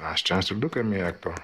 Nice chance to look at me, Akbar.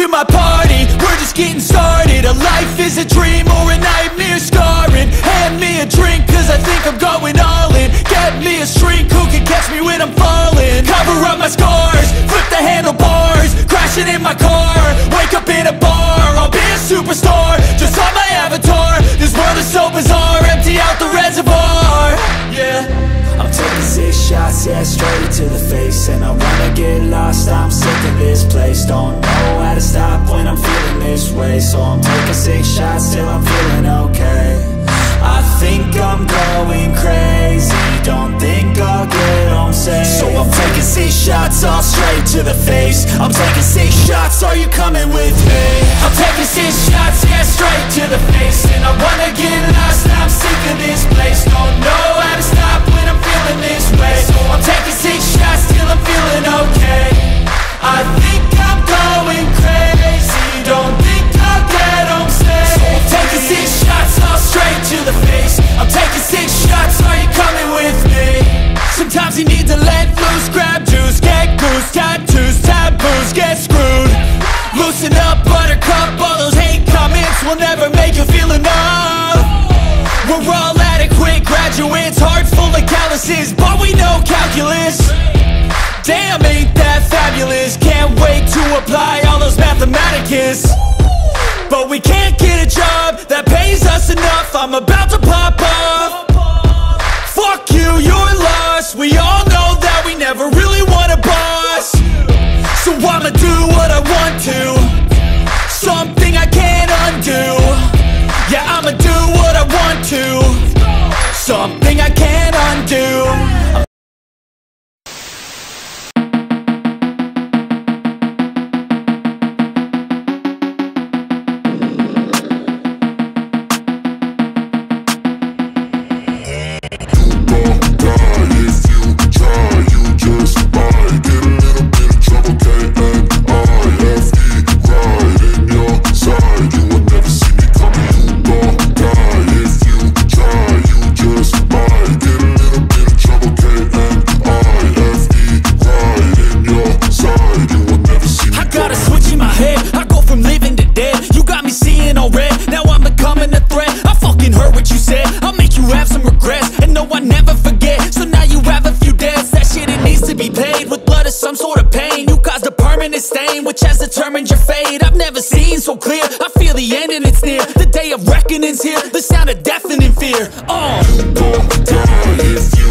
to my party, we're just getting started. A life is a dream or a nightmare scarring. Hand me a drink cause I think I'm going all in. Get me a shrink who can catch me when I'm falling. Cover up my scars, flip the handlebars, crashing in my car, wake up in a bar. I'll be a superstar, just on my avatar. This world is so bizarre, empty out the reservoir. Yeah, I'm taking 6 shots, yeah, straight to the face. And I wanna get lost, I'm sick of this place. Don't know how to stop when I'm feeling this way. So I'm taking 6 shots till I'm feeling okay. I think I'm going crazy, don't think I'll get home safe. So I'm taking 6 shots, all straight to the face. I'm taking 6 shots, are you coming with me? I'm taking 6 shots, yeah, straight to the face. And I wanna get lost, I'm sick of this place. Don't know how to stop when I'm feeling this way. So I'm taking 6 shots till I'm feeling okay. I think I'm going crazy, don't think I'll get home safe. So I'm taking 6 shots, all straight to the face. I'm taking 6 shots, are you coming with me? Sometimes you need to let loose, grab juice, get goose, tattoos, taboos, get screwed. Loosen up, buttercup, all those hate comments will never make you feel enough. We're all adequate graduates, heart full of calluses, but we know calculus. Damn, ain't that fabulous? Can't wait to apply all those mathematicus. But we can't get a job that pays us enough. I'm about to pop up. Fuck you, you're lost. We all know that we never really want a boss. So I'ma do what I want to, something I can't undo. Yeah, I'ma do what I want to, something I can't undo. The sound of deafening fear. You don't die if you